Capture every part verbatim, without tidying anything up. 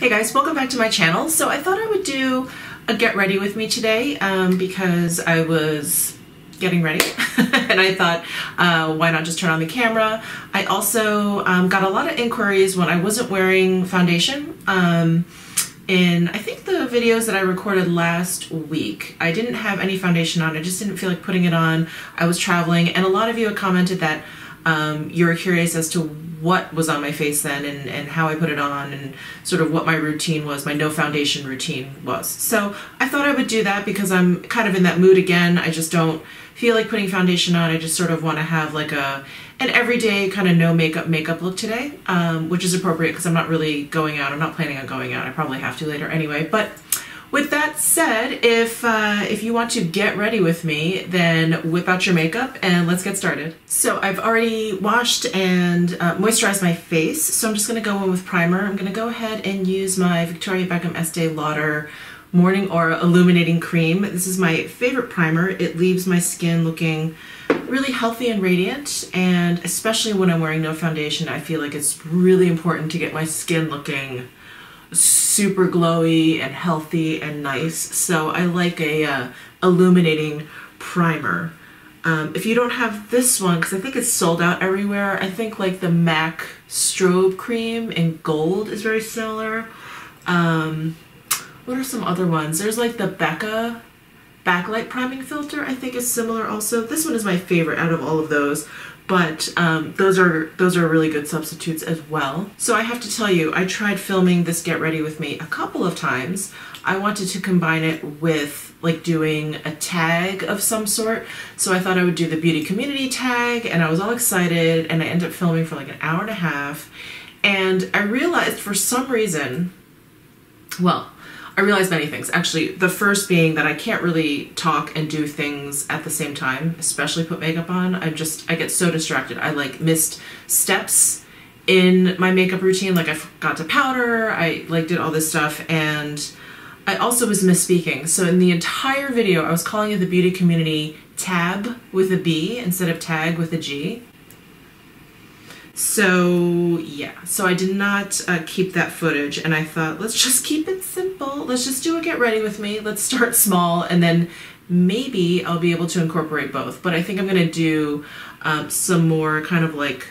Hey guys, welcome back to my channel. So I thought I would do a get ready with me today um, because I was getting ready and I thought uh, why not just turn on the camera. I also um, got a lot of inquiries when I wasn't wearing foundation um, in I think the videos that I recorded last week. I didn't have any foundation on, I just didn't feel like putting it on. I was traveling and a lot of you had commented that um, you were curious as to what was on my face then and, and how I put it on and sort of what my routine was, my no foundation routine was. So I thought I would do that because I'm kind of in that mood again. I just don't feel like putting foundation on. I just sort of want to have like a an everyday kind of no makeup makeup look today, um, which is appropriate because I'm not really going out. I'm not planning on going out. I probably have to later anyway. But with that said, if uh, if you want to get ready with me, then whip out your makeup and let's get started. So I've already washed and uh, moisturized my face, so I'm just gonna go in with primer. I'm gonna go ahead and use my Victoria Beckham Estee Lauder Morning Aura Illuminating Cream. This is my favorite primer. It leaves my skin looking really healthy and radiant, and especially when I'm wearing no foundation, I feel like it's really important to get my skin looking super glowy and healthy and nice, so I like a uh, illuminating primer. Um, if you don't have this one, because I think it's sold out everywhere, I think like the MAC Strobe Cream in gold is very similar. Um, what are some other ones? There's like the Becca Backlight Priming Filter, I think is similar also. This one is my favorite out of all of those. But um, those are those are really good substitutes as well. So I have to tell you, I tried filming this Get Ready With Me a couple of times. I wanted to combine it with like doing a tag of some sort. So I thought I would do the beauty community tag, and I was all excited, and I ended up filming for like an hour and a half. And I realized for some reason, well, I realized many things. Actually, the first being that I can't really talk and do things at the same time, especially put makeup on. I just, I get so distracted. I like missed steps in my makeup routine. Like I forgot to powder, I like did all this stuff, and I also was misspeaking. So in the entire video, I was calling it the beauty community tab with a B instead of tag with a G. So yeah, so I did not uh, keep that footage, and I thought, let's just keep it simple. Let's just do a get ready with me. Let's start small, and then maybe I'll be able to incorporate both. But I think I'm gonna do uh, some more kind of like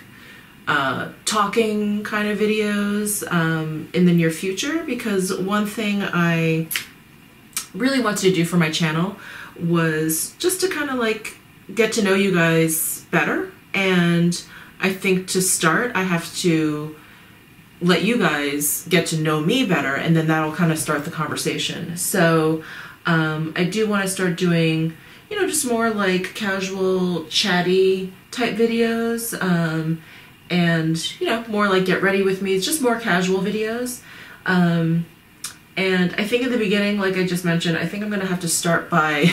uh, talking kind of videos um, in the near future, because one thing I really wanted to do for my channel was just to kind of like get to know you guys better, and I think to start, I have to let you guys get to know me better, and then that'll kind of start the conversation. So um, I do want to start doing, you know, just more like casual, chatty type videos, um, and, you know, more like get ready with me. It's just more casual videos. Um, and I think in the beginning, like I just mentioned, I think I'm going to have to start by,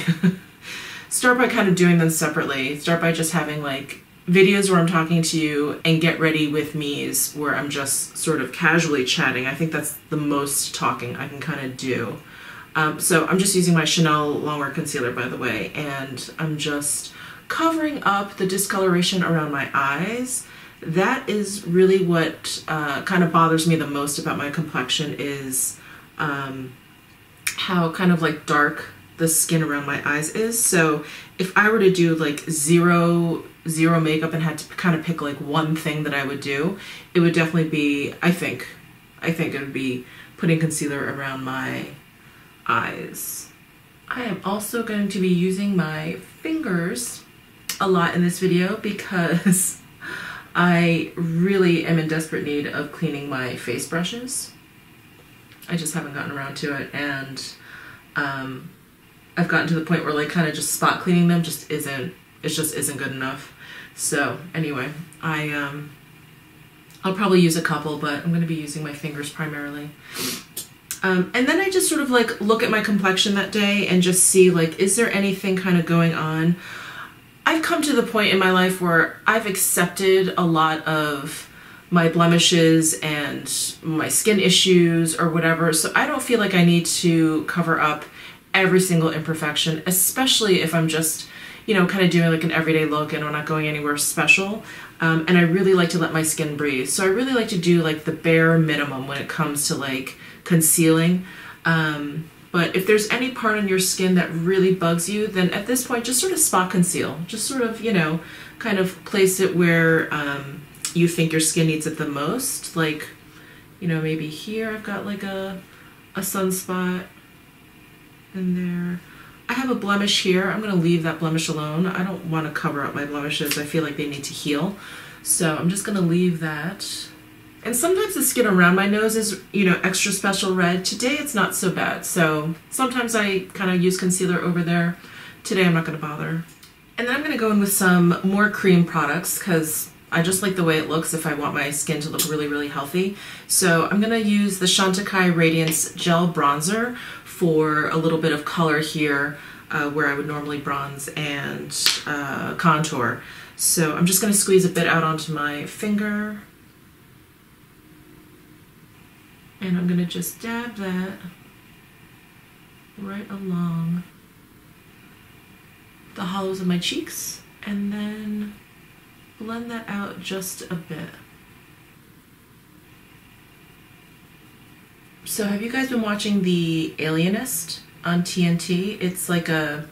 start by kind of doing them separately. Start by just having like videos where I'm talking to you, and get ready with me's where I'm just sort of casually chatting. I think that's the most talking I can kind of do. Um, so I'm just using my Chanel Longwear Concealer, by the way, and I'm just covering up the discoloration around my eyes. That is really what uh, kind of bothers me the most about my complexion, is um, how kind of like dark the skin around my eyes is. So if I were to do like zero zero makeup and had to kind of pick like one thing that I would do, it would definitely be, I think, I think it would be putting concealer around my eyes. I am also going to be using my fingers a lot in this video because I really am in desperate need of cleaning my face brushes. I just haven't gotten around to it, and um, I've gotten to the point where like kind of just spot cleaning them just isn't It just isn't good enough. So anyway, I um, I'll probably use a couple, but I'm going to be using my fingers primarily. Um, and then I just sort of like look at my complexion that day and just see like, is there anything kind of going on? I've come to the point in my life where I've accepted a lot of my blemishes and my skin issues or whatever, so I don't feel like I need to cover up every single imperfection, especially if I'm just you know, kind of doing like an everyday look and I'm not going anywhere special. Um, and I really like to let my skin breathe. So I really like to do like the bare minimum when it comes to like concealing. Um, but if there's any part on your skin that really bugs you, then at this point, just sort of spot conceal. Just sort of, you know, kind of place it where um, you think your skin needs it the most. Like, you know, maybe here I've got like a, a sunspot in there. I have a blemish here. I'm going to leave that blemish alone. I don't want to cover up my blemishes. I feel like they need to heal. So I'm just going to leave that. And sometimes the skin around my nose is, you know, extra special red. Today it's not so bad. So sometimes I kind of use concealer over there. Today I'm not going to bother. And then I'm going to go in with some more cream products because I just like the way it looks if I want my skin to look really, really healthy. So I'm going to use the Chantecaille Radiance Gel Bronzer for a little bit of color here uh, where I would normally bronze and uh, contour. So I'm just going to squeeze a bit out onto my finger. And I'm going to just dab that right along the hollows of my cheeks and then blend that out just a bit. So have you guys been watching The Alienist on T N T? It's like a,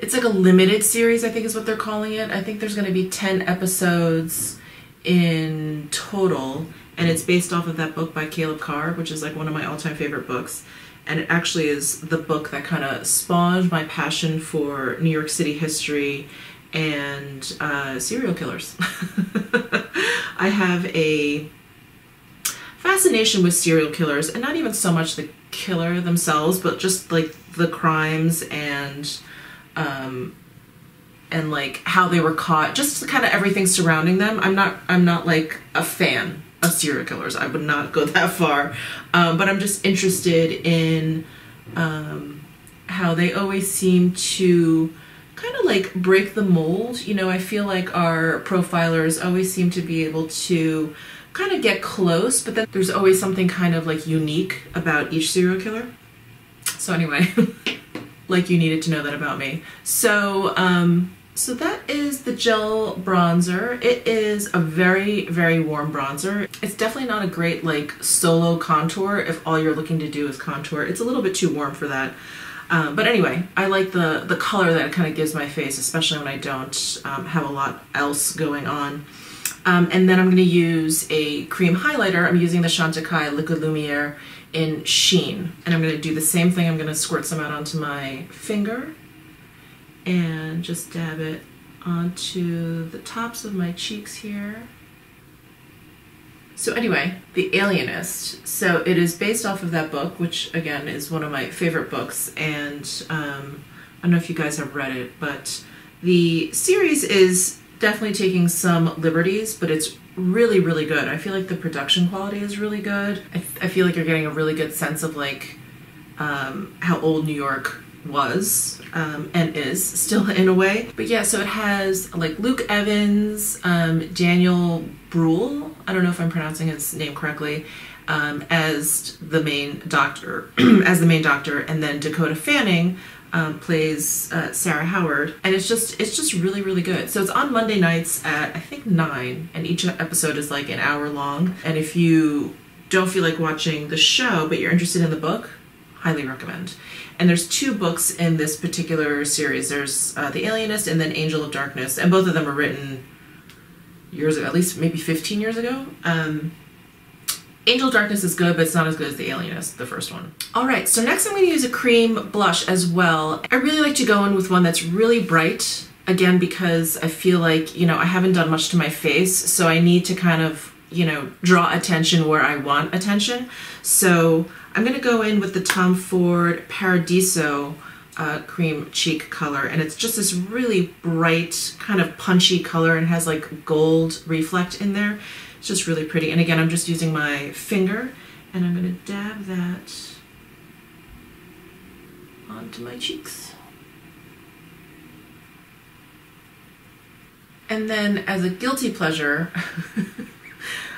it's like a limited series, I think is what they're calling it. I think there's going to be ten episodes in total, and it's based off of that book by Caleb Carr, which is like one of my all-time favorite books. And it actually is the book that kind of spawned my passion for New York City history and uh, serial killers. I have a fascination with serial killers, and not even so much the killer themselves, but just like the crimes and um, and like how they were caught, just kind of everything surrounding them. I'm not I'm not like a fan of serial killers. I would not go that far, um, but I'm just interested in um, how they always seem to kind of like break the mold. You know, I feel like our profilers always seem to be able to kind of get close, but then there's always something kind of like unique about each serial killer. So anyway, like you needed to know that about me. So um, so that is the gel bronzer. It is a very, very warm bronzer. It's definitely not a great like solo contour if all you're looking to do is contour. It's a little bit too warm for that. Um, but anyway, I like the, the color that it kind of gives my face, especially when I don't um, have a lot else going on. Um, and then I'm going to use a cream highlighter. I'm using the Chantecaille Liquid Lumiere in Sheen. And I'm going to do the same thing. I'm going to squirt some out onto my finger and just dab it onto the tops of my cheeks here. So anyway, The Alienist. So it is based off of that book, which again is one of my favorite books. And um, I don't know if you guys have read it, but the series is definitely taking some liberties, but it's really, really good. I feel like the production quality is really good. I, I feel like you're getting a really good sense of like um, how old New York was um, and is still in a way. But yeah, so it has like Luke Evans, um, Daniel Brühl, I don't know if I'm pronouncing his name correctly, um, as the main doctor, as the main doctor, and then Dakota Fanning Um, plays uh, Sarah Howard, and it's just it's just really, really good. So it's on Monday nights at I think nine, and each episode is like an hour long. And if you don't feel like watching the show but you're interested in the book, highly recommend. And there's two books in this particular series. There's uh, The Alienist and then Angel of Darkness, and both of them were written years ago, at least maybe fifteen years ago. Um, Angel of Darkness is good, but it's not as good as The Alienist, the first one. All right, so next I'm going to use a cream blush as well. I really like to go in with one that's really bright, again, because I feel like, you know, I haven't done much to my face, so I need to kind of, you know, draw attention where I want attention. So I'm going to go in with the Tom Ford Paradiso uh, cream cheek color, and it's just this really bright, kind of punchy color, and has like gold reflect in there. It's just really pretty. And again, I'm just using my finger, and I'm going to dab that onto my cheeks. And then as a guilty pleasure,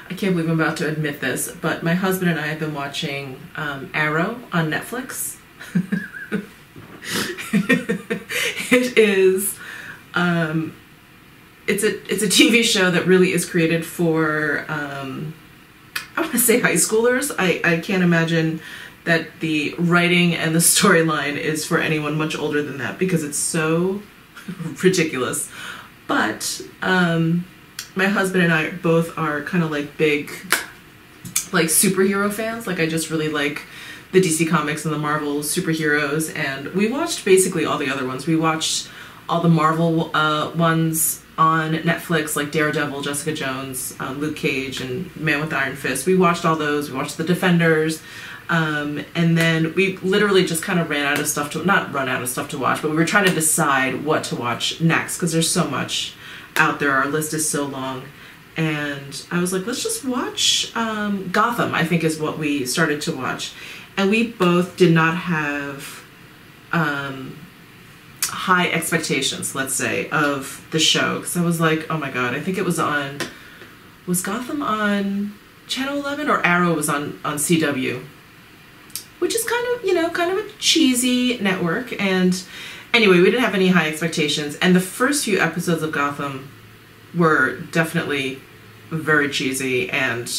I can't believe I'm about to admit this, but my husband and I have been watching um, Arrow on Netflix. It is Um, it's a it's a T V show that really is created for um, I want to say high schoolers. I I can't imagine that the writing and the storyline is for anyone much older than that, because it's so ridiculous. But um, my husband and I both are kind of like big like superhero fans. Like I just really like the D C Comics and the Marvel superheroes, and we watched basically all the other ones. We watched all the Marvel uh, ones on Netflix, like Daredevil, Jessica Jones, um, Luke Cage, and Man with Iron Fist. We watched all those. We watched The Defenders. Um, and then we literally just kind of ran out of stuff to, not run out of stuff to watch, but we were trying to decide what to watch next because there's so much out there. Our list is so long. And I was like, let's just watch um, Gotham, I think is what we started to watch. And we both did not have um, high expectations, let's say, of the show. Because I was like, oh my God, I think it was on, was Gotham on Channel eleven or Arrow was on, on C W? Which is kind of, you know, kind of a cheesy network. And anyway, we didn't have any high expectations. And the first few episodes of Gotham were definitely very cheesy and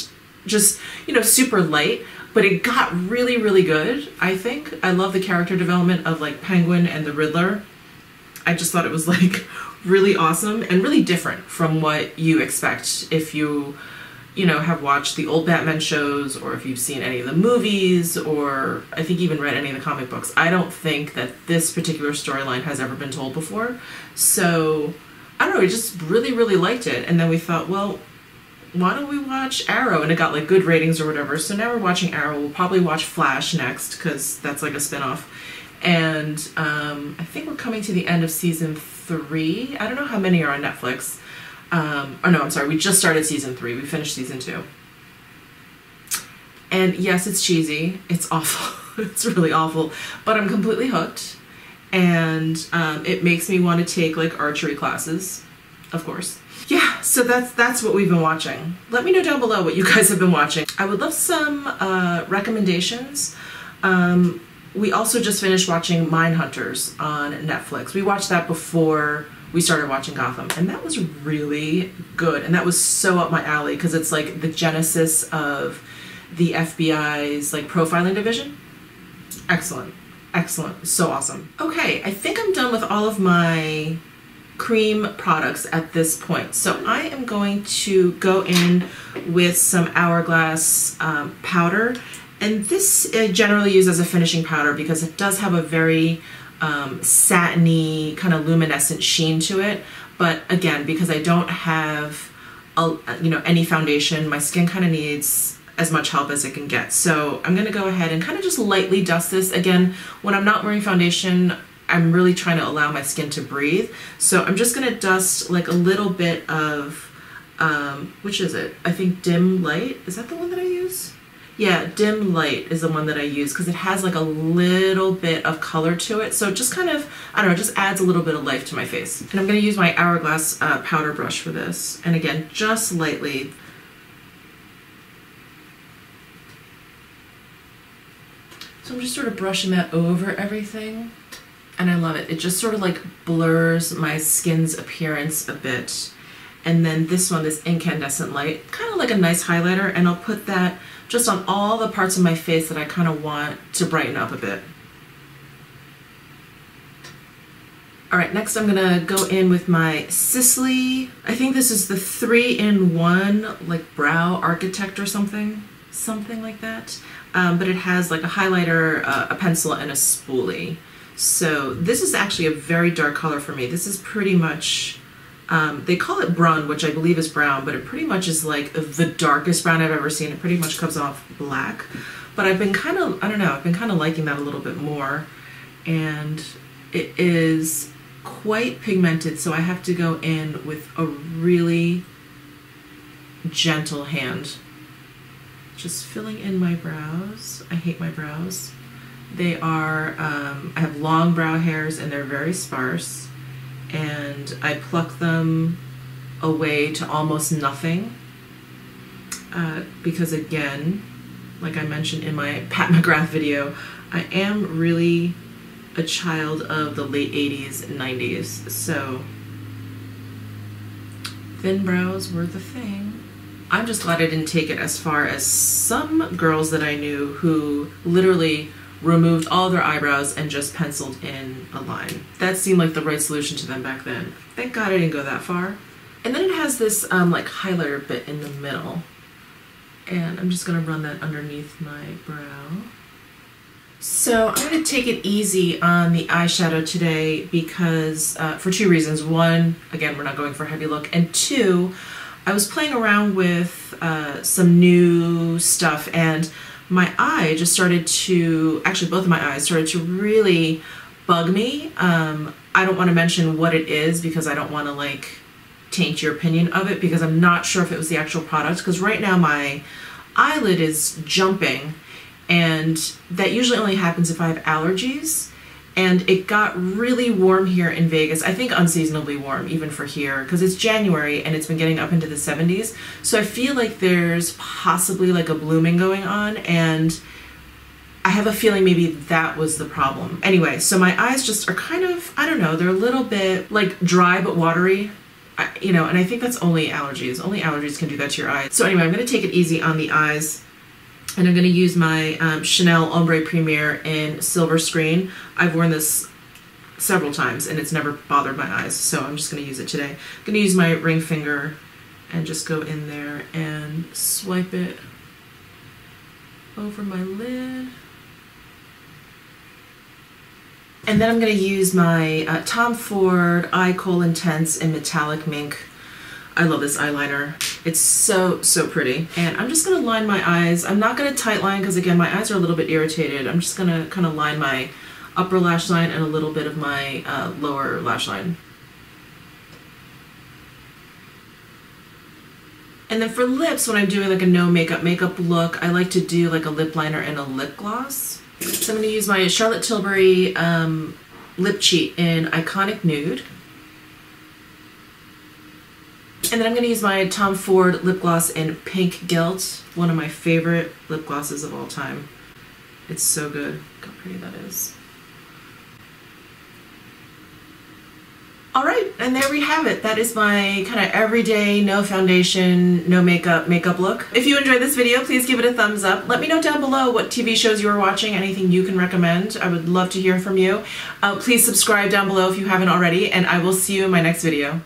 just, you know, super light. But it got really, really good, I think. I love the character development of like Penguin and the Riddler. I just thought it was like really awesome and really different from what you expect if you you know, have watched the old Batman shows, or if you've seen any of the movies, or I think even read any of the comic books. I don't think that this particular storyline has ever been told before. So, I don't know, we just really, really liked it. And then we thought, well, why don't we watch Arrow? And it got like good ratings or whatever. So now we're watching Arrow. We'll probably watch Flash next, because that's like a spinoff. And um, I think we're coming to the end of season three. I don't know how many are on Netflix. Um, oh no, I'm sorry, we just started season three. We finished season two. And yes, it's cheesy. It's awful. It's really awful. But I'm completely hooked. And um, it makes me want to take like archery classes, of course. Yeah, so that's that's what we've been watching. Let me know down below what you guys have been watching. I would love some uh, recommendations. Um, we also just finished watching Mindhunters on Netflix. We watched that before we started watching Gotham, and that was really good, and that was so up my alley because it's like the genesis of the F B I's like profiling division. Excellent, excellent, so awesome. Okay, I think I'm done with all of my cream products at this point, so I am going to go in with some Hourglass um, powder, and this I generally use as a finishing powder because it does have a very Um, satiny kind of luminescent sheen to it. But again, because I don't have a, you know, any foundation, my skin kind of needs as much help as it can get. So I'm going to go ahead and kind of just lightly dust this. Again, when I'm not wearing foundation, I'm really trying to allow my skin to breathe. So I'm just going to dust like a little bit of, um, which is it? I think Dim Light. Is that the one that I use? Yeah, Dim Light is the one that I use because it has like a little bit of color to it. So it just kind of, I don't know, it just adds a little bit of life to my face. And I'm going to use my Hourglass uh, powder brush for this. And again, just lightly. So I'm just sort of brushing that over everything. And I love it. It just sort of like blurs my skin's appearance a bit. And then this one, this Incandescent Light, kind of like a nice highlighter. And I'll put that just on all the parts of my face that I kind of want to brighten up a bit. All right, next I'm gonna go in with my Sisley. I think this is the three in one, like brow architect or something, something like that. Um, but it has like a highlighter, uh, a pencil, and a spoolie. So this is actually a very dark color for me. This is pretty much, Um, they call it brun, which I believe is brown, but it pretty much is like the darkest brown I've ever seen. It pretty much comes off black, but I've been kind of, I don't know, I've been kind of liking that a little bit more, and it is quite pigmented, so I have to go in with a really gentle hand. Just filling in my brows. I hate my brows. They are, um, I have long brow hairs and they're very sparse. And I pluck them away to almost nothing uh, because again, like I mentioned in my Pat McGrath video, I am really a child of the late eighties and nineties, so Thin brows were the thing. I'm just glad I didn't take it as far as some girls that I knew who literally removed all their eyebrows and just penciled in a line. That seemed like the right solution to them back then. Thank God I didn't go that far. And then it has this um, like highlighter bit in the middle. And I'm just gonna run that underneath my brow. So I'm gonna take it easy on the eyeshadow today because uh, for two reasons. One, again, we're not going for a heavy look. And two, I was playing around with uh, some new stuff and my eye just started to, actually both of my eyes started to really bug me. Um, I don't want to mention what it is because I don't want to like taint your opinion of it because I'm not sure if it was the actual product because right now my eyelid is jumping and that usually only happens if I have allergies and it got really warm here in Vegas. I think unseasonably warm even for here because it's January and it's been getting up into the seventies. So I feel like there's possibly like a blooming going on and I have a feeling maybe that was the problem. Anyway, so my eyes just are kind of, I don't know, they're a little bit like dry but watery. I, you know, and I think that's only allergies. Only allergies can do that to your eyes. So anyway, I'm going to take it easy on the eyes. And I'm going to use my um, Chanel Ombre Premier in Silver Screen. I've worn this several times and it's never bothered my eyes. So I'm just going to use it today. I'm going to use my ring finger and just go in there and swipe it over my lid. And then I'm going to use my uh, Tom Ford Eye Kohl Intense in Metallic Mink. I love this eyeliner. It's so, so pretty. And I'm just going to line my eyes. I'm not going to tight line because, again, my eyes are a little bit irritated. I'm just going to kind of line my upper lash line and a little bit of my uh, lower lash line. And then for lips, when I'm doing like a no makeup makeup look, I like to do like a lip liner and a lip gloss. So I'm going to use my Charlotte Tilbury um, Lip Cheat in Iconic Nude. And then I'm going to use my Tom Ford Lip Gloss in Pink Guilt, one of my favorite lip glosses of all time. It's so good. Look how pretty that is. Alright, and there we have it. That is my kind of everyday, no foundation, no makeup, makeup look. If you enjoyed this video, please give it a thumbs up. Let me know down below what T V shows you are watching, anything you can recommend. I would love to hear from you. Uh, please subscribe down below if you haven't already, and I will see you in my next video.